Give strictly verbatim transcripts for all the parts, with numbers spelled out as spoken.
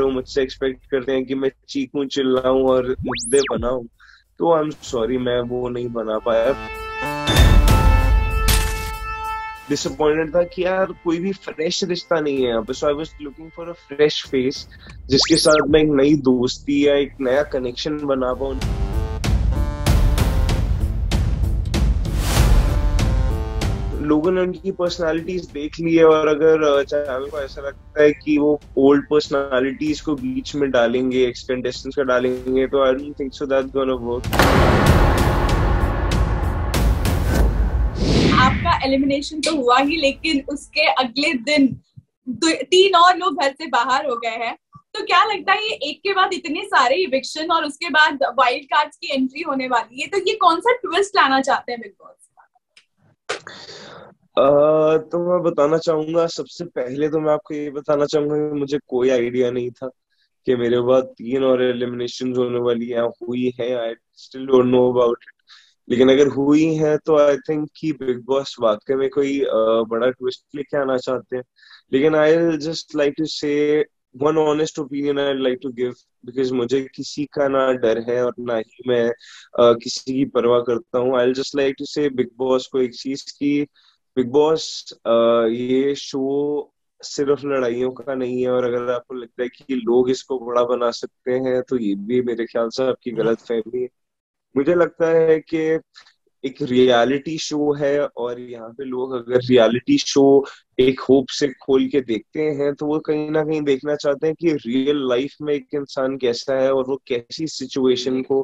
वो मुझसे एक्सपेक्ट करते हैं कि मैं चीखूं, चिल्लाऊं और मुद्दे बनाऊं, तो आई एम सॉरी, मैं वो नहीं बना पाया। डिसअपॉइंटेड था कि यार कोई भी फ्रेश रिश्ता नहीं है यहाँ पे, so I was looking for a fresh face जिसके साथ मैं एक नई दोस्ती या एक नया कनेक्शन बना पाऊं। लोगों ने उनकी पर्सनालिटीज देख ली है और अगर चैनल को ऐसा लगता है कि वो ओल्ड पर्सनालिटीज को बीच में डालेंगे, एक्सटेंडेशंस का डालेंगे, तो I don't think so that's gonna work. आपका एलिमिनेशन तो हुआ ही, लेकिन उसके अगले दिन तीन और लोग घर से बाहर हो गए हैं, तो क्या लगता है ये एक के बाद इतने सारे इविक्शन और उसके बाद वाइल्ड कार्ड्स की एंट्री होने वाली है, तो ये कौन सा ट्विस्ट लाना चाहते हैं बिग बॉस? Uh, तो मैं बताना चाहूंगा, सबसे पहले तो मैं आपको ये बताना चाहूंगा कि मुझे कोई आइडिया नहीं था कि मेरे बाद तीन और एलिमिनेशन होने वाली है, हुई है। I still don't know about it, लेकिन अगर हुई है तो आई थिंक कि बिग बॉस वाकई में कोई uh, बड़ा ट्विस्ट लेके आना चाहते हैं। लेकिन I just like to say one honest opinion I like to give, because मुझे किसी का ना डर है और ना ही मैं uh, किसी की परवाह करता हूँ। I just like to say Bigg Boss को एक चीज की, बिग बॉस ये शो सिर्फ लड़ाइयों का नहीं है, और अगर आपको लगता है कि लोग इसको बड़ा बना सकते हैं तो ये भी मेरे ख्याल से आपकी गलत फहमी है। मुझे लगता है कि एक रियलिटी शो है और यहाँ पे लोग अगर रियलिटी शो एक होप से खोल के देखते हैं तो वो कहीं ना कहीं देखना चाहते हैं कि रियल लाइफ में एक इंसान कैसा है और वो कैसी सिचुएशन को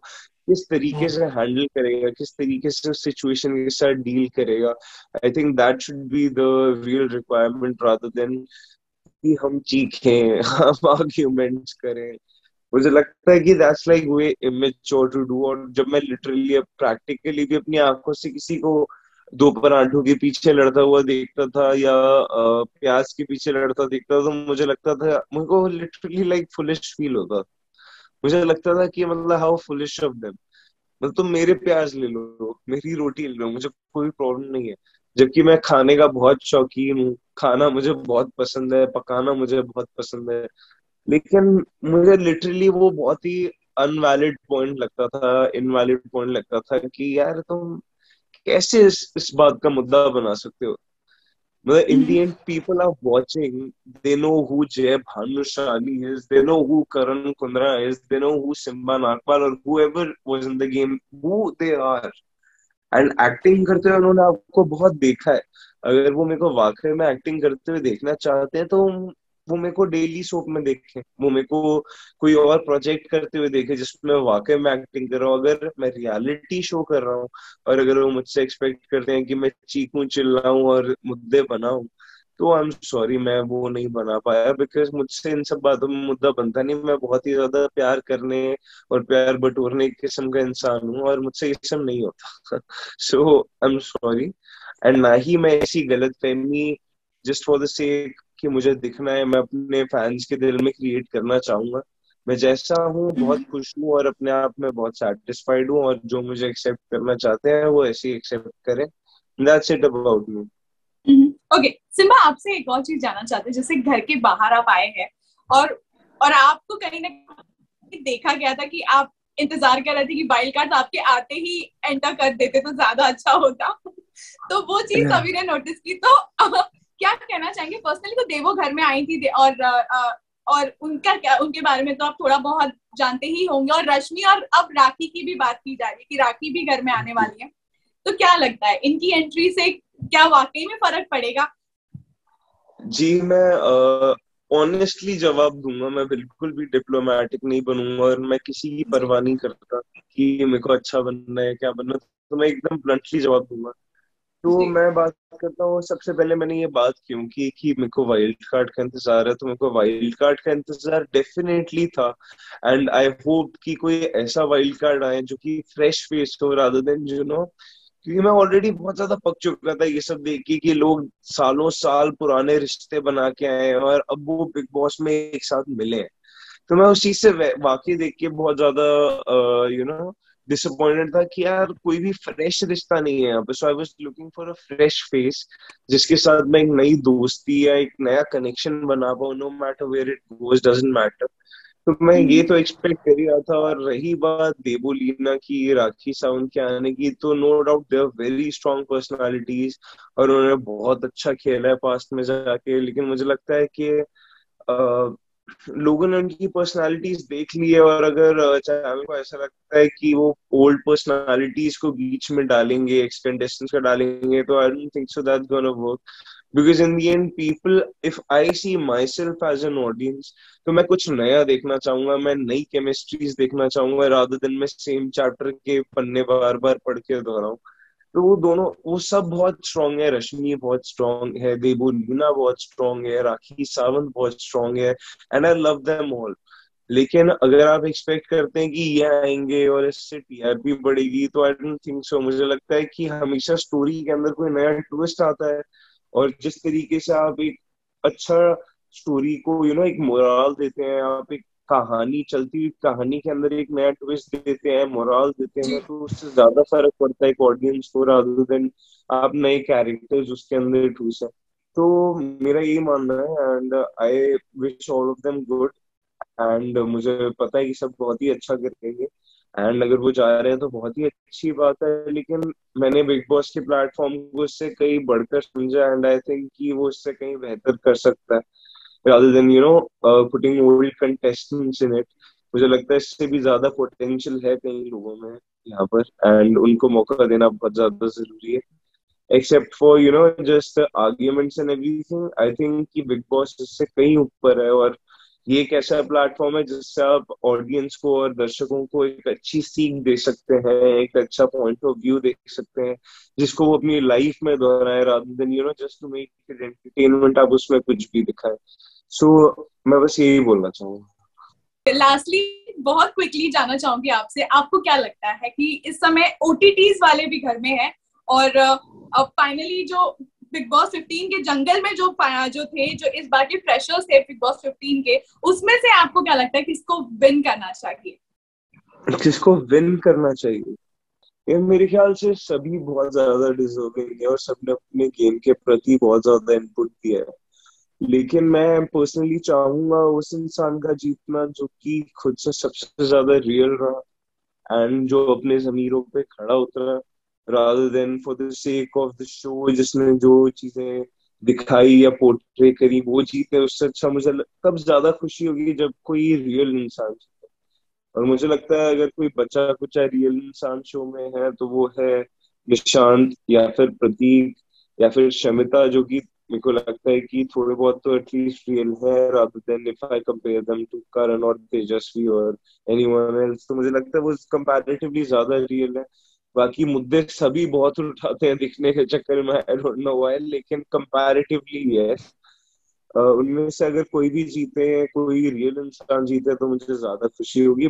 किस तरीके से हैंडल करेगा, किस तरीके से सिचुएशन के साथ डील करेगा। I think that should be the real requirement rather than कि हम चीखें, हम आर्ग्यूमेंट्स करें। मुझे लगता है कि that's like way immature to do. और जब मैं लिटरली प्रैक्टिकली भी अपनी आंखों से किसी को दो परांठों के पीछे लड़ता हुआ देखता था या प्याज के पीछे लड़ता देखता था, तो मुझे लगता था, मुझे को लिटरली लाइक फुलिश फील होता। मुझे लगता था कि मतलब हाउ फुलिश ऑफ देम, मतलब तुम मेरे प्याज ले लो, मेरी रोटी ले लो, मुझे कोई प्रॉब्लम नहीं है। जबकि मैं खाने का बहुत शौकीन हूँ, खाना मुझे बहुत पसंद है, पकाना मुझे बहुत पसंद है, लेकिन मुझे लिटरली वो बहुत ही अनवैलिड पॉइंट लगता था, इनवैलिड पॉइंट लगता था कि यार तुम कैसे इस, इस बात का मुद्दा बना सकते हो। मतलब in the end people are watching, they know who Jaya Bhanuswali is, they know who Karan Kundrra is, they know who Simba Nagpal or whoever was in the game, who they are. And acting करते हुए उन्होंने आपको बहुत देखा है। अगर वो मेरे को वाकई में एक्टिंग करते हुए देखना चाहते हैं तो वो मेरे को डेली सोप में देखें, वो मेरे को कोई और प्रोजेक्ट करते हुए देखें जिसमें वाकई में एक्टिंग कर रहा हूँ। अगर मैं रियलिटी शो कर रहा हूँ और अगर वो मुझसे एक्सपेक्ट करते हैं कि मैं चीखूं, चिल्लाऊं और मुद्दे बनाऊं, तो आई एम सॉरी, मैं वो नहीं बना पाया, बिकॉज मुझसे इन सब बातों में मुद्दा बनता नहीं। मैं बहुत ही ज्यादा प्यार करने और प्यार बटोरने किस्म का इंसान हूँ और मुझसे ये सब नहीं होता। So I am sorry, and ना ही मैं ऐसी गलतफहमी जस्ट फॉर द सेक कि मुझे दिखना है, मैं अपने फैंस के दिल में क्रिएट करना चाहूंगा। मैं जैसा हूँ बहुत खुश हूँ और अपने आप में बहुत सैटिस्फाइड हूँ, और जो मुझे एक्सेप्ट करना चाहते हैं वो ऐसे ही एक्सेप्ट करें। That's it about me. Okay Simba, आपसे एक और चीज जानना चाहते हैं। जैसे घर के बाहर आप आए हैं और और आपको कहीं ना कहीं देखा गया था कि आप इंतजार कर रहे थे कि वाइल्ड कार्ड आपके आते ही एंटर कर देते तो ज्यादा अच्छा होता, तो वो चीज सभी ने नोटिस की, तो क्या कहना चाहेंगे? पर्सनली तो देवो घर में आई थी और और उनका क्या, उनके बारे में तो आप थोड़ा बहुत जानते ही होंगे, और रश्मि और अब राखी की भी बात की जा रही है कि राखी भी घर में आने वाली है, तो क्या लगता है इनकी एंट्री से क्या वाकई में फर्क पड़ेगा? जी, मैं ऑनेस्टली जवाब दूंगा, मैं बिल्कुल भी डिप्लोमेटिक नहीं बनूंगा और मैं किसी की परवाह नहीं करता कि मेरे को अच्छा बनना है क्या बनना, तो मैं एकदम ब्लंटली जवाब दूंगा। तो मैं बात करता हूँ, सबसे पहले मैंने ये बात क्यों की कि मेरे को वाइल्ड कार्ड का इंतजार है, तो मेरे को वाइल्ड कार्ड का इंतजार डेफिनेटली था, एंड आई होप कि कोई ऐसा वाइल्ड कार्ड आए जो कि फ्रेश फेस हो रादर देन यू नो, क्योंकि मैं ऑलरेडी बहुत ज्यादा पक चुका था ये सब देख के कि लोग सालों साल पुराने रिश्ते बना के आए हैं और अब वो बिग बॉस में एक साथ मिले हैं। तो मैं उस चीज से वाकई देख के बहुत ज्यादा यू नो disappointed था कि यार कोई भी fresh रिश्ता नहीं है यहाँ पे. So I was looking for a fresh face जिसके साथ मैं एक नई दोस्ती या एक नया connection बना पाऊँ. No matter where it goes, doesn't matter. तो मैं ये तो एक्सपेक्ट कर रहा था. और रही बात देवोलीना की, राखी सावंत के आने की, तो no doubt they are very strong personalities और उन्होंने बहुत अच्छा खेला है पास्ट में जाके. लेकिन मुझे लगता है कि लोगों ने उनकी पर्सनालिटीज देख ली है और अगर चैनल को ऐसा लगता है कि वो ओल्ड पर्सनालिटीज को बीच में डालेंगे, एक्सपेंडेशन का डालेंगे, तो I don't think so that's gonna work. Because in the end, people, if I see myself as an audience, तो मैं कुछ नया देखना चाहूंगा, मैं नई chemistries देखना चाहूंगा rather than मैं same chapter के पन्ने बार बार पढ़ के दोहराऊं. तो वो दोनों, वो सब बहुत strong है. रश्मि बहुत strong है, देवोलीना बहुत strong है, राखी सावंत बहुत strong है, and I love them all. लेकिन अगर आप एक्सपेक्ट करते हैं कि ये आएंगे और इससे टीआरपी बढ़ेगी, तो I don't think so. मुझे लगता है कि हमेशा स्टोरी के अंदर कोई नया ट्विस्ट आता है और जिस तरीके से आप एक अच्छा स्टोरी को यू नो एक मोरल देते हैं, आप एक कहानी चलती हुई कहानी के अंदर एक नया ट्विस्ट देते हैं, मोरल देते हैं, तो उससे ज्यादा फर्क पड़ता है एक ऑडियंस को rather than आप नए कैरेक्टर्स उसके अंदर ठूसें. तो मेरा यही मानना है and I wish all of them good. And मुझे पता है कि सब बहुत ही अच्छा करेंगे एंड अगर वो जा रहे हैं तो बहुत ही अच्छी बात है. लेकिन मैंने बिग बॉस के प्लेटफॉर्म को इससे कहीं बढ़कर समझा एंड आई थिंक कि वो इससे कहीं बेहतर कर सकता है rather than, you know, putting old contestants in it. मुझे लगता है इससे भी ज्यादा पोटेंशियल है कई लोगों में यहाँ पर एंड उनको मौका देना बहुत ज्यादा जरूरी है. Except for you know just arguments and everything, I think कि बिग बॉस इससे कहीं ऊपर है और ये एक ऐसा प्लेटफॉर्म है जिससे आप ऑडियंस को और दर्शकों को एक अच्छी सीख दे सकते हैं, एक अच्छा पॉइंट ऑफ व्यू दे सकते हैं जिसको वो अपनी लाइफ में दोहराए rather than you know just to make it entertainment, आप उसमें कुछ भी दिखाए. सो मैं बस यही बोलना चाहूंगा. लास्टली बहुत क्विकली जाना चाहूंगी आपसे, आपको क्या लगता है कि इस समय ओटीटीज वाले भी घर में हैं और फाइनली जो बिग बॉस फिफ्टीन के जंगल में जो जो थे जो इस बार के फ्रेशर्स थे बिग बॉस फिफ्टीन के, उसमें से आपको क्या लगता है किसको विन करना चाहिए? किसको विन करना चाहिए? ये मेरे ख्याल से सभी बहुत ज्यादा डिजर्विंग है और सबने अपने गेम के प्रति बहुत ज्यादा इनपुट दिया है. लेकिन मैं पर्सनली चाहूंगा उस इंसान का जीतना जो कि खुद से सबसे ज्यादा रियल रहा एंड जो अपने ज़मीरों पे खड़ा उतरा rather than for the sake of the show, जिसने जो चीजें दिखाई या पोर्ट्रे करी वो जीते. उससे अच्छा मुझे कब ज्यादा खुशी होगी जब कोई रियल इंसान जीते. और मुझे लगता है अगर कोई बच्चा कुछ रियल इंसान शो में है तो वो है निशांत या फिर प्रतीक या फिर शमिता, जो कि मेरे को लगता है कि थोड़े बहुत तो एटलीस्ट रियल है rather than if I compare them to Karan और तेजस्वी और anyone else. तो मुझे लगता है वो comparatively ज्यादा रियल है. बाकी मुद्दे सभी बहुत उठाते हैं दिखने के चक्कर में, आई डोंट नो व्हाई, लेकिन कंपैरेटिवली यस उनमें से अगर कोई भी जीते, कोई रियल इंसान जीते तो मुझे ज्यादा खुशी होगी.